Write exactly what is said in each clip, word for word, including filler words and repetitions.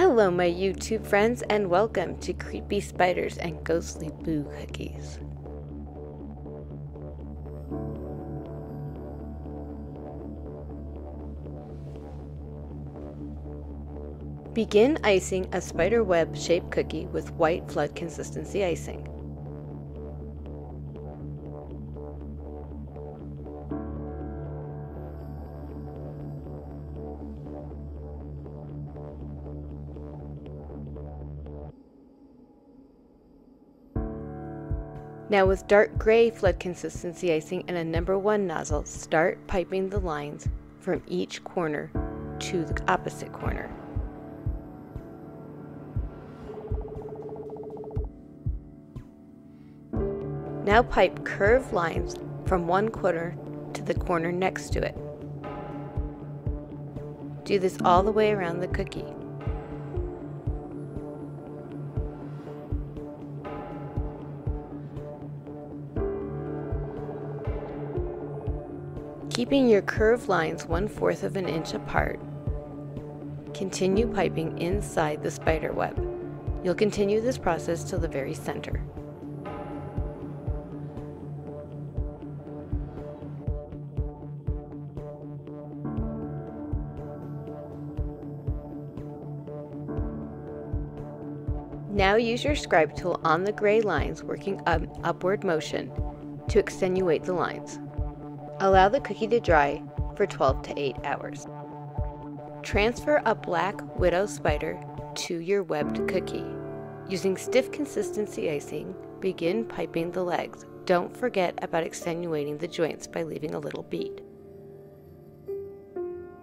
Hello my YouTube friends, and welcome to Creepy Spiders and Ghostly Boo Cookies. Begin icing a spider web shaped cookie with white flood consistency icing. Now with dark gray flood consistency icing and a number one nozzle, start piping the lines from each corner to the opposite corner. Now pipe curved lines from one corner to the corner next to it. Do this all the way around the cookie. Keeping your curved lines one-fourth of an inch apart, continue piping inside the spider web. You'll continue this process till the very center. Now use your scribe tool on the gray lines, working an upward motion to extenuate the lines. Allow the cookie to dry for twelve to eight hours. Transfer a black widow spider to your webbed cookie. Using stiff consistency icing, begin piping the legs. Don't forget about extenuating the joints by leaving a little bead.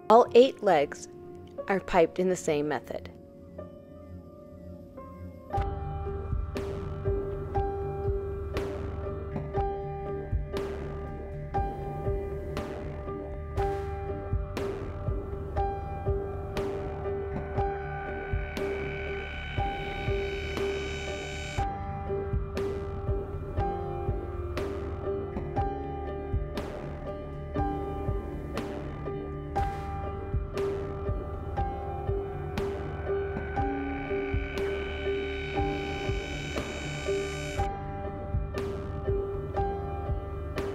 All eight legs are piped in the same method.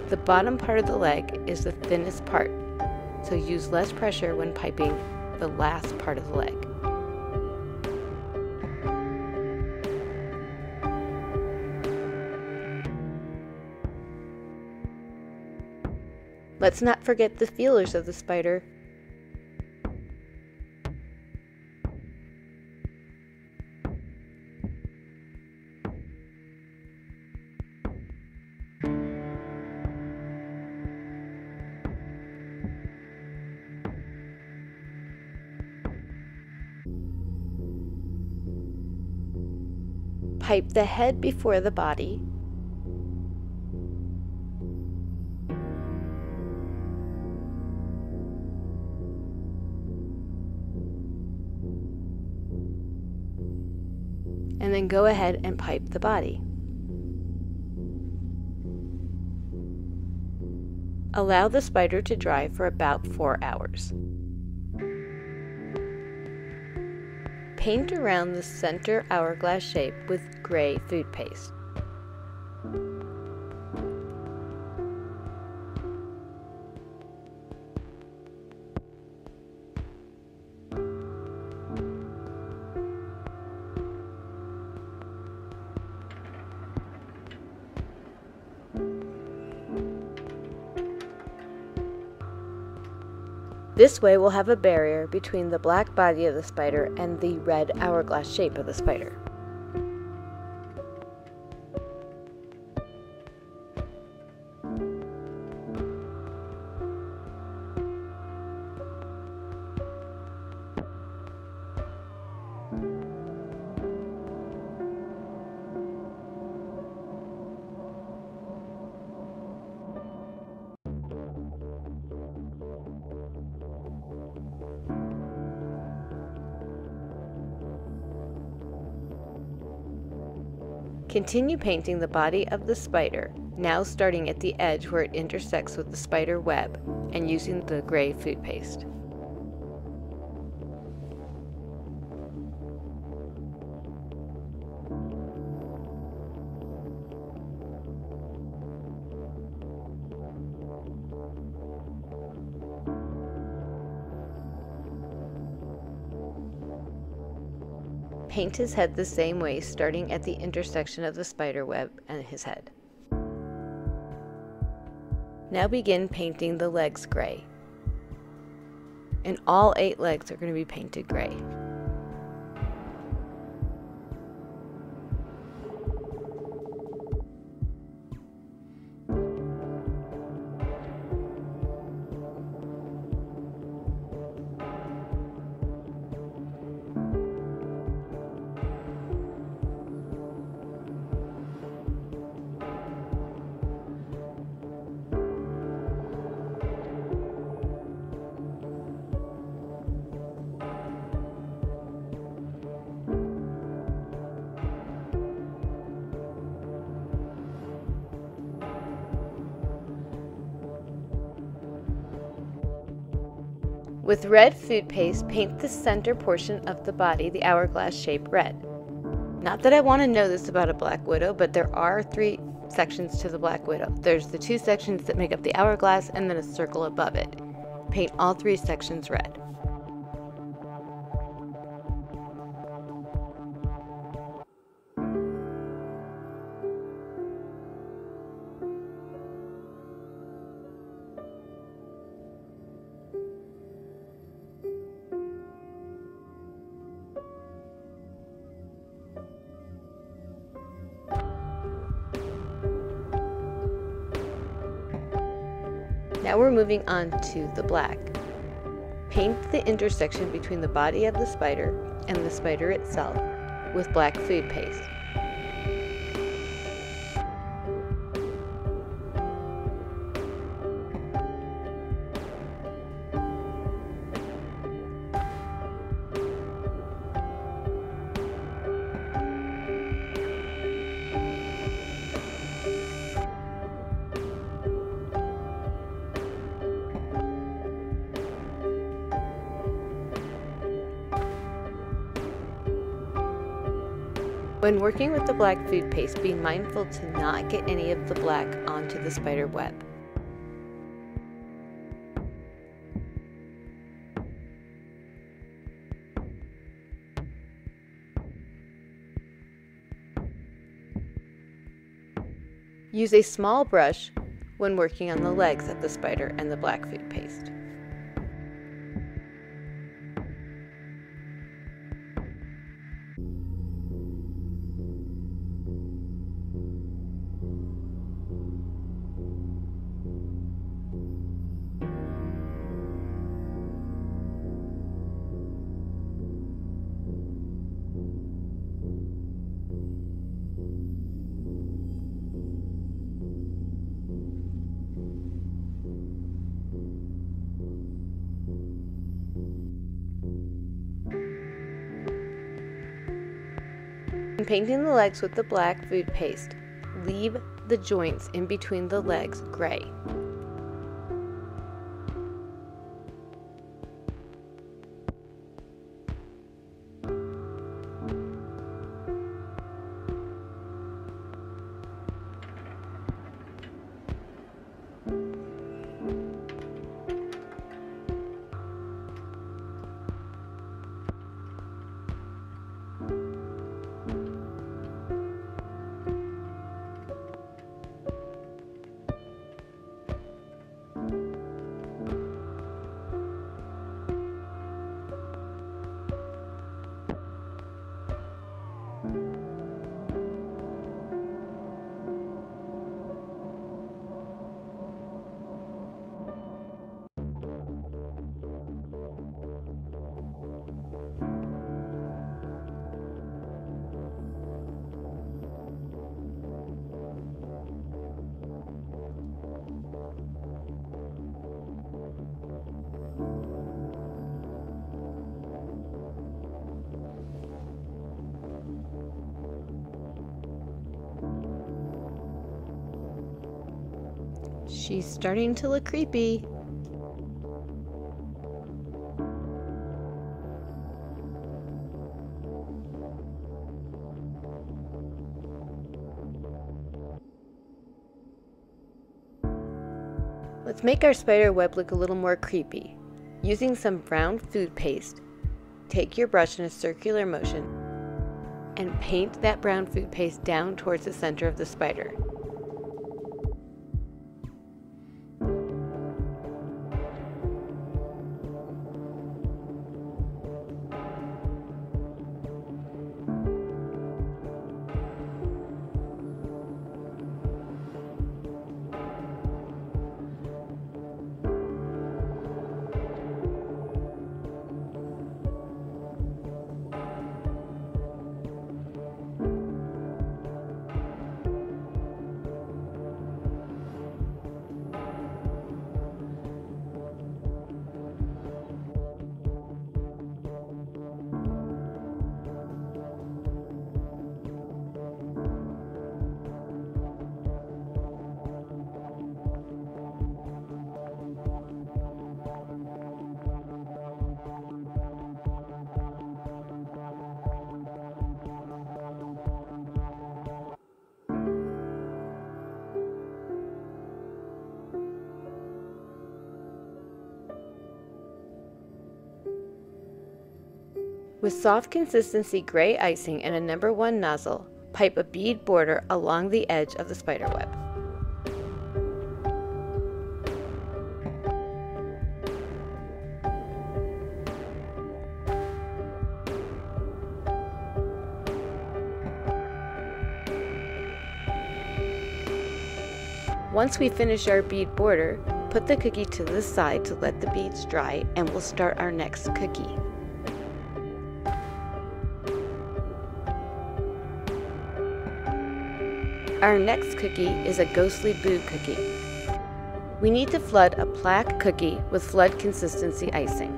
The bottom part of the leg is the thinnest part, so use less pressure when piping the last part of the leg. Let's not forget the feelers of the spider. Pipe the head before the body. And then go ahead and pipe the body. Allow the spider to dry for about four hours. Paint around the center hourglass shape with gray food paste. This way we'll have a barrier between the black body of the spider and the red hourglass shape of the spider. Continue painting the body of the spider, now starting at the edge where it intersects with the spider web and using the gray food paste. Paint his head the same way, starting at the intersection of the spider web and his head. Now begin painting the legs gray. And all eight legs are going to be painted gray. With red food paste, paint the center portion of the body the hourglass shape red. Not that I want to know this about a black widow, but there are three sections to the black widow. There's the two sections that make up the hourglass and then a circle above it. Paint all three sections red. Now we're moving on to the black. Paint the intersection between the body of the spider and the spider itself with black food paste. When working with the black food paste, be mindful to not get any of the black onto the spider web. Use a small brush when working on the legs of the spider and the black food paste. In painting the legs with the black food paste, leave the joints in between the legs gray. She's starting to look creepy. Let's make our spider web look a little more creepy. Using some brown food paste, take your brush in a circular motion and paint that brown food paste down towards the center of the spider. With soft consistency gray icing and a number one nozzle, pipe a bead border along the edge of the spider web. Once we finish our bead border, put the cookie to the side to let the beads dry and we'll start our next cookie. Our next cookie is a ghostly boo cookie. We need to flood a plaque cookie with flood consistency icing.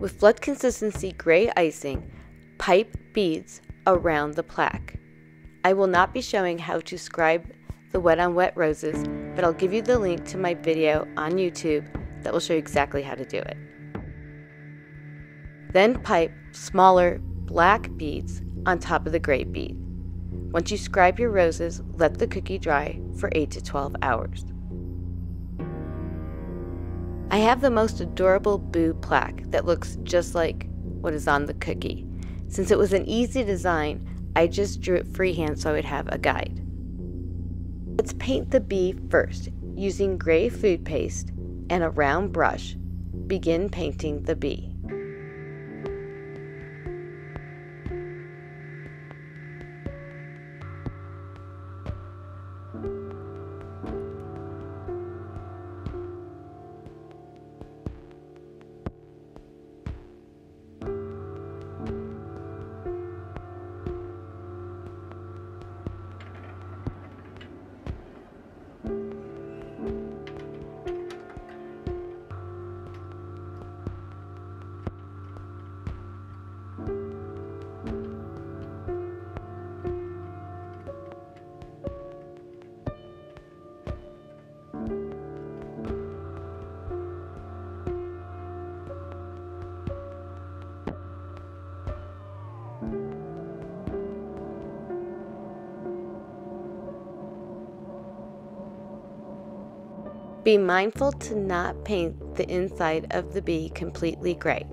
With flood consistency gray icing, pipe beads around the plaque. I will not be showing how to scribe the wet on wet roses, but I'll give you the link to my video on YouTube that will show you exactly how to do it. Then pipe smaller black beads on top of the gray bead. Once you scribe your roses, let the cookie dry for eight to twelve hours. I have the most adorable boo plaque that looks just like what is on the cookie. Since it was an easy design, I just drew it freehand so I would have a guide. Let's paint the bee first. Using gray food paste and a round brush, begin painting the bee. Be mindful to not paint the inside of the bee completely gray,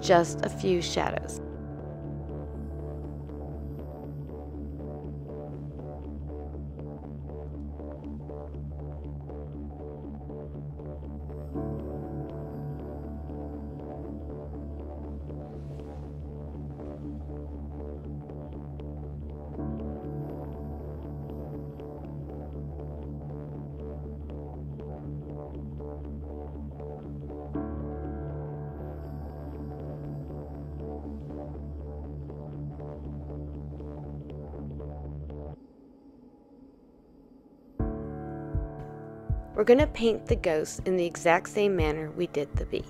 just a few shadows. We're going to paint the ghost in the exact same manner we did the bee.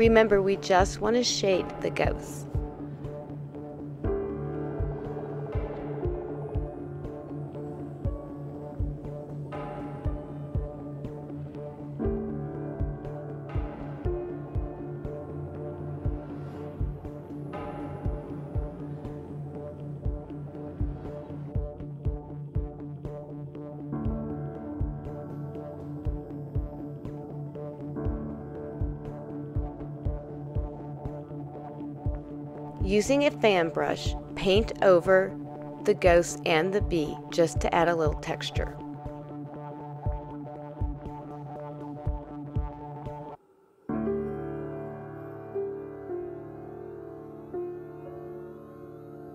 Remember, we just want to shade the ghosts. Using a fan brush, paint over the ghost and the bee just to add a little texture.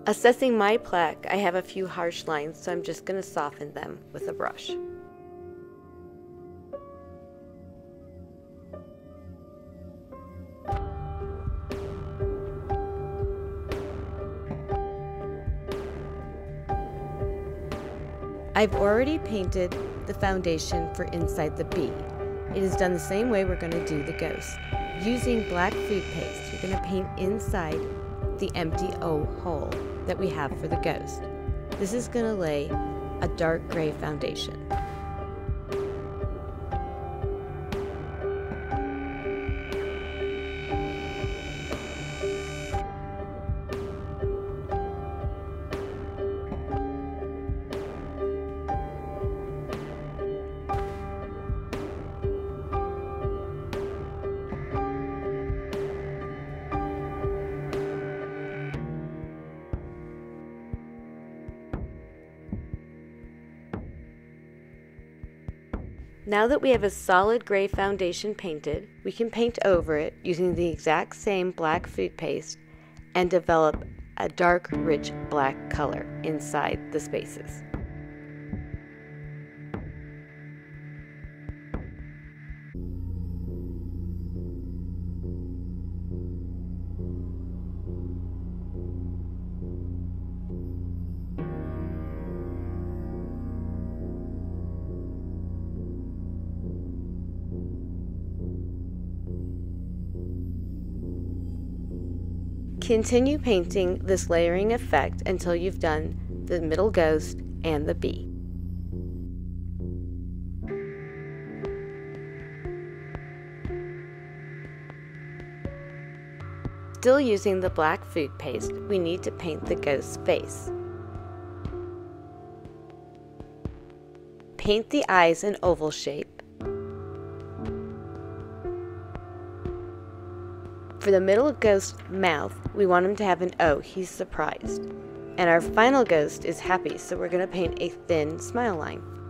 Assessing my plaque, I have a few harsh lines, so I'm just going to soften them with a brush. I've already painted the foundation for inside the bee. It is done the same way we're going to do the ghost. Using black food paste, you're going to paint inside the empty O hole that we have for the ghost. This is going to lay a dark gray foundation. Now that we have a solid gray foundation painted, we can paint over it using the exact same black food paste and develop a dark, rich black color inside the spaces. Continue painting this layering effect until you've done the middle ghost and the bee. Still using the black food paste, we need to paint the ghost's face. Paint the eyes in oval shape. For the middle ghost's mouth, we want him to have an O, he's surprised. And our final ghost is happy, so we're going to paint a thin smile line.